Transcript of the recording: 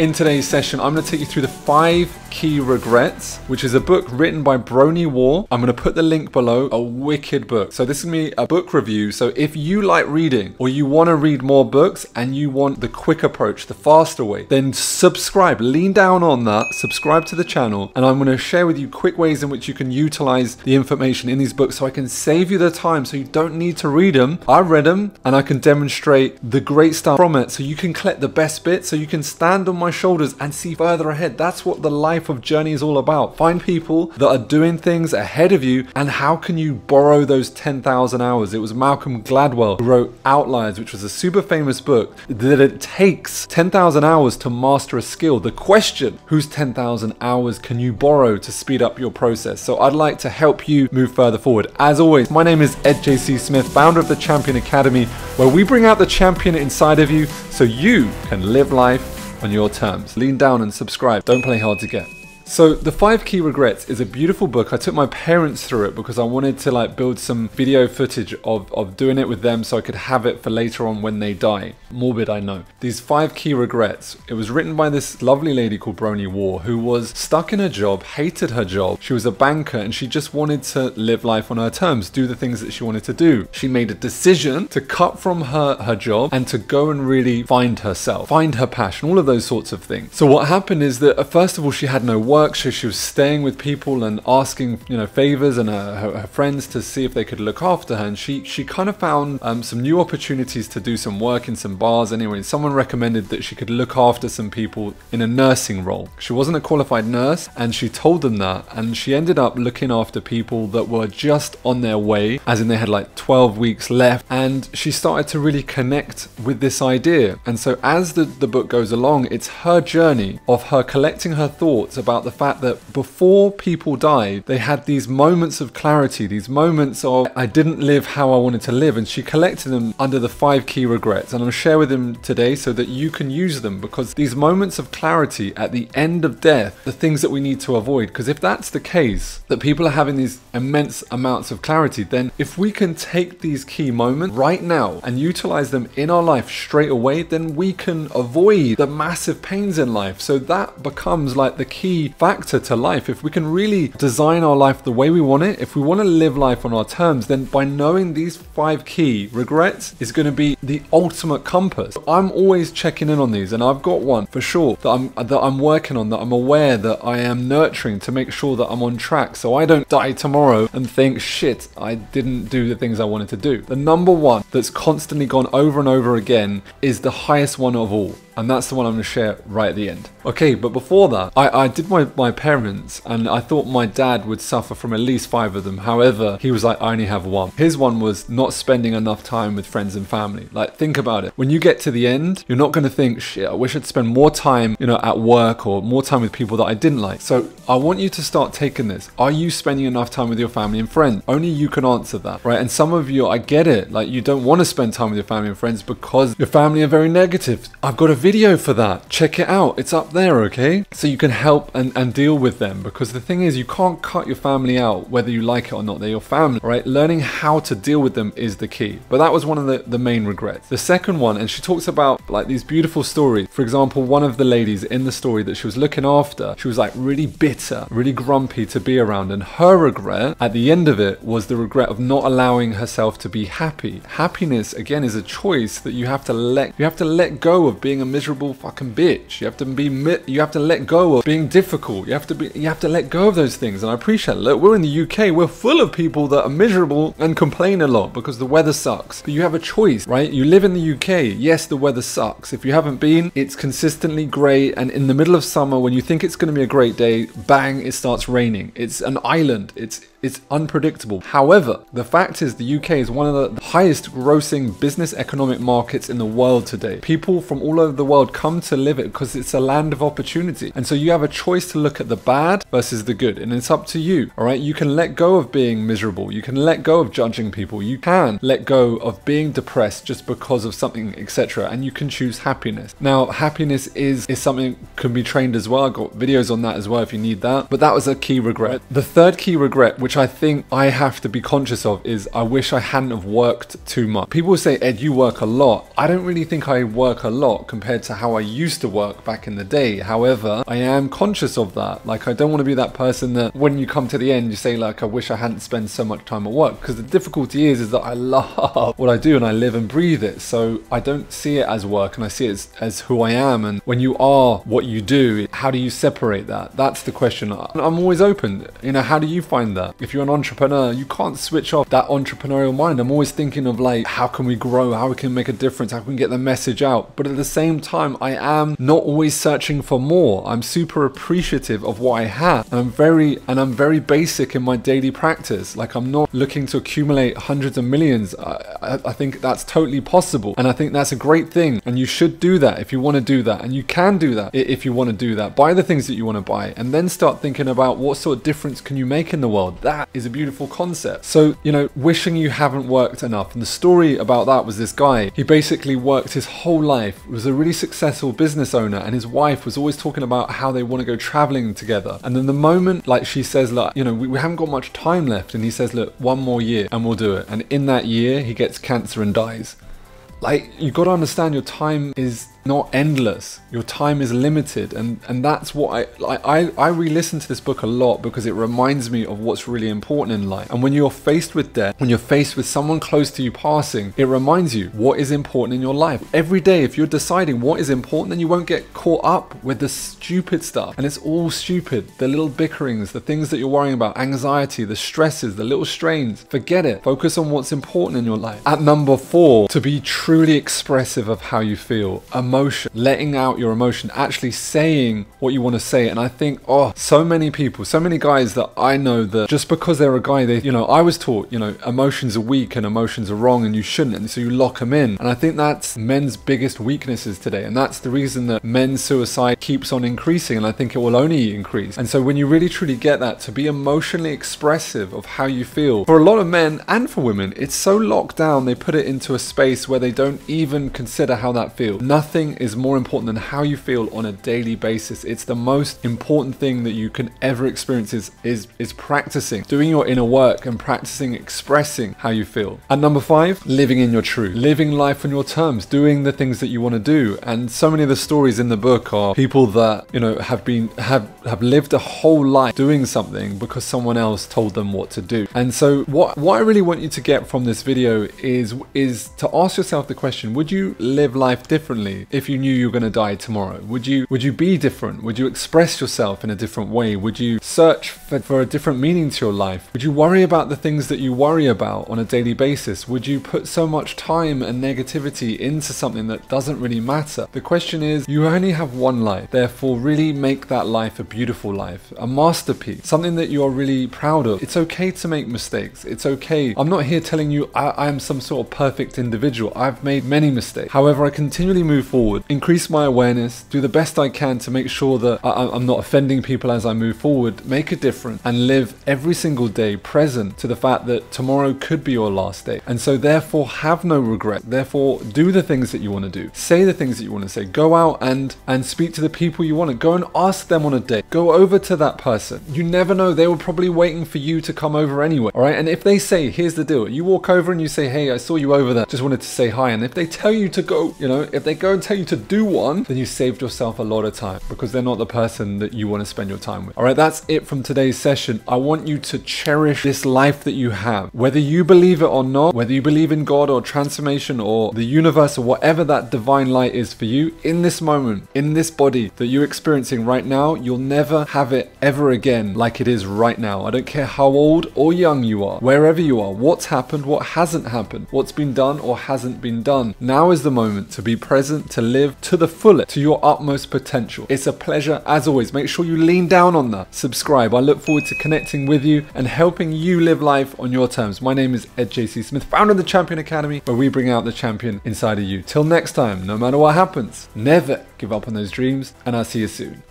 In today's session, I'm going to take you through The 5 Key Regrets, which is a book written by Bronnie Ware. I'm going to put the link below, a wicked book. So this is going to be a book review. So if you like reading or you want to read more books and you want the quick approach, the faster way, then subscribe, lean down on that, subscribe to the channel. And I'm going to share with you quick ways in which you can utilize the information in these books so I can save you the time so you don't need to read them. I read them and I can demonstrate the great stuff from it so you can collect the best bits so you can stand on my shoulders and see further ahead. That's what the life of Journey is all about. Find people that are doing things ahead of you, and how can you borrow those 10,000 hours? It was Malcolm Gladwell who wrote Outliers, which was a super famous book, that it takes 10,000 hours to master a skill. The question, whose 10,000 hours can you borrow to speed up your process? So I'd like to help you move further forward. As always, my name is Ed J.C. Smith, founder of The Champion Academy, where we bring out the champion inside of you so you can live life on your terms. Lean down and subscribe. Don't play hard to get. So The 5 Key Regrets is a beautiful book. I took my parents through it because I wanted to like build some video footage of doing it with them so I could have it for later on when they die. Morbid, I know. These 5 Key Regrets. It was written by this lovely lady called Bronnie Ware, who was stuck in her job, hated her job. She was a banker and she just wanted to live life on her terms, do the things that she wanted to do. She made a decision to cut from her job and to go and really find herself, find her passion, all of those sorts of things. So what happened is that first of all, she had no work. So she was staying with people and asking, you know, favors and her friends to see if they could look after her. And she kind of found some new opportunities to do some work in some bars. Anyway, someone recommended that she could look after some people in a nursing role. She wasn't a qualified nurse, and she told them that. And she ended up looking after people that were just on their way, as in they had like 12 weeks left. And she started to really connect with this idea. And so as the book goes along, it's her journey of her collecting her thoughts about the fact that before people died, they had these moments of clarity, these moments of I didn't live how I wanted to live, and she collected them under the 5 Key Regrets, and I'll share with them today so that you can use them, because these moments of clarity at the end of death, the things that we need to avoid, because if that's the case, that people are having these immense amounts of clarity, then if we can take these key moments right now and utilize them in our life straight away, then we can avoid the massive pains in life. So that becomes like the key factor to life. If we can really design our life the way we want it, if we want to live life on our terms, then by knowing these 5 Key Regrets is going to be the ultimate compass. I'm always checking in on these, and I've got one for sure that I'm working on, that I'm aware that I am nurturing to make sure that I'm on track, so I don't die tomorrow and think, shit, I didn't do the things I wanted to do. The number one that's constantly gone over and over again is the highest one of all. And that's the one I'm going to share right at the end. Okay, but before that, I did my parents, and I thought my dad would suffer from at least 5 of them. However, he was like, I only have one. His one was not spending enough time with friends and family. Like, think about it. When you get to the end, you're not going to think, shit, I wish I'd spend more time, you know, at work or more time with people that I didn't like. So I want you to start taking this. Are you spending enough time with your family and friends? Only you can answer that, right? And some of you, I get it. Like, you don't want to spend time with your family and friends because your family are very negative. I've got a video for that. Check it out. It's up there, okay? So you can help and deal with them, because the thing is, you can't cut your family out whether you like it or not. They're your family, right? Learning how to deal with them is the key. But that was one of the main regrets. The second one, and she talks about like these beautiful stories. For example, one of the ladies in the story that she was looking after, she was like really bitter, really grumpy to be around. And her regret at the end of it was the regret of not allowing herself to be happy. Happiness, again, is a choice that you have to let go of being a miserable fucking bitch. You have to let go of being difficult. You have to let go of those things. And I appreciate it. Look, we're in the UK, we're full of people that are miserable and complain a lot because the weather sucks. But you have a choice, right? You live in the UK. Yes, the weather sucks. If you haven't been, it's consistently grey, and in the middle of summer when you think it's going to be a great day, bang, it starts raining. It's an island. It's unpredictable. However, the fact is the UK is one of the highest grossing business economic markets in the world today. People from all over the world come to live it because it's a land of opportunity. And so you have a choice to look at the bad versus the good. And it's up to you, all right? You can let go of being miserable. You can let go of judging people. You can let go of being depressed just because of something, etc. And you can choose happiness. Now, happiness is something that can be trained as well. I've got videos on that as well if you need that. But that was a key regret. The third key regret, which which I think I have to be conscious of, is I wish I hadn't have worked too much. People say, Ed, you work a lot. I don't really think I work a lot compared to how I used to work back in the day. However, I am conscious of that. Like, I don't want to be that person that when you come to the end, you say like, I wish I hadn't spent so much time at work. Because the difficulty is that I love what I do and I live and breathe it. So I don't see it as work, and I see it as who I am. And when you are what you do, how do you separate that? That's the question. I'm always open. You know, how do you find that? If you're an entrepreneur, you can't switch off that entrepreneurial mind. I'm always thinking of like, how can we grow? How we can make a difference? How can we get the message out? But at the same time, I am not always searching for more. I'm super appreciative of what I have. And I'm very basic in my daily practice. Like, I'm not looking to accumulate hundreds of millions. I think that's totally possible. And I think that's a great thing. And you should do that if you want to do that. And you can do that if you want to do that. Buy the things that you want to buy, and then start thinking about what sort of difference can you make in the world. That is a beautiful concept. So, you know, wishing you haven't worked enough. And the story about that was this guy. He basically worked his whole life, was a really successful business owner, and his wife was always talking about how they want to go traveling together. And then the moment, like, she says, like, you know, we haven't got much time left. And he says, look, one more year and we'll do it. And in that year, he gets cancer and dies. Like, you got to understand, your time is not endless. Your time is limited. And that's what I re-listen to this book a lot, because it reminds me of what's really important in life. And when you're faced with death, when you're faced with someone close to you passing, it reminds you what is important in your life. Every day, if you're deciding what is important, then you won't get caught up with the stupid stuff. And it's all stupid. The little bickerings, the things that you're worrying about, anxiety, the stresses, the little strains. Forget it. Focus on what's important in your life. At number 4, to be truly expressive of how you feel. Emotion, letting out your emotion, actually saying what you want to say. And I think, oh, so many people, so many guys that I know, that just because they're a guy, they, you know, I was taught, you know, emotions are weak and emotions are wrong and you shouldn't, and so you lock them in. And I think that's men's biggest weaknesses today, and that's the reason that men's suicide keeps on increasing, and I think it will only increase. And so when you really truly get that, to be emotionally expressive of how you feel, for a lot of men and for women, it's so locked down, they put it into a space where they don't even consider how that feels. Nothing is more important than how you feel on a daily basis. It's the most important thing that you can ever experience, is practicing, doing your inner work and practicing expressing how you feel. And number 5, living in your truth, living life on your terms, doing the things that you want to do. And so many of the stories in the book are people that, you know, have lived a whole life doing something because someone else told them what to do. And so what I really want you to get from this video is to ask yourself the question, would you live life differently if you knew you were going to die tomorrow? Would you be different? Would you express yourself in a different way? Would you search for a different meaning to your life? Would you worry about the things that you worry about on a daily basis? Would you put so much time and negativity into something that doesn't really matter? The question is, you only have one life, therefore really make that life a beautiful life, a masterpiece, something that you're really proud of. It's okay to make mistakes. It's okay. I'm not here telling you I am some sort of perfect individual. I've made many mistakes. However, I continually move forward, increase my awareness, do the best I can to make sure that I'm not offending people as I move forward, make a difference, and live every single day present to the fact that tomorrow could be your last day. And so therefore have no regret. Therefore do the things that you want to do. Say the things that you want to say. Go out and speak to the people you want to. Go and ask them on a date. Go over to that person. You never know. They were probably waiting for you to come over anyway. All right. And if they say, here's the deal, you walk over and you say, hey, I saw you over there. Just wanted to say hi. And if they tell you to go, you know, if they go and tell you to do one, then you saved yourself a lot of time, because they're not the person that you want to spend your time with. All right, that's it from today's session. I want you to cherish this life that you have, whether you believe it or not, whether you believe in God or transformation or the universe or whatever that divine light is for you. In this moment, in this body that you're experiencing right now, you'll never have it ever again like it is right now. I don't care how old or young you are, wherever you are, what's happened, what hasn't happened, what's been done or hasn't been done. Now is the moment to be present, to live to the fullest, to your utmost potential. It's a pleasure as always. Make sure you lean down on that. Subscribe. I look forward to connecting with you and helping you live life on your terms. My name is Ed J.C. Smith, founder of The Champion Academy, where we bring out the champion inside of you. Till next time, no matter what happens, never give up on those dreams, and I'll see you soon.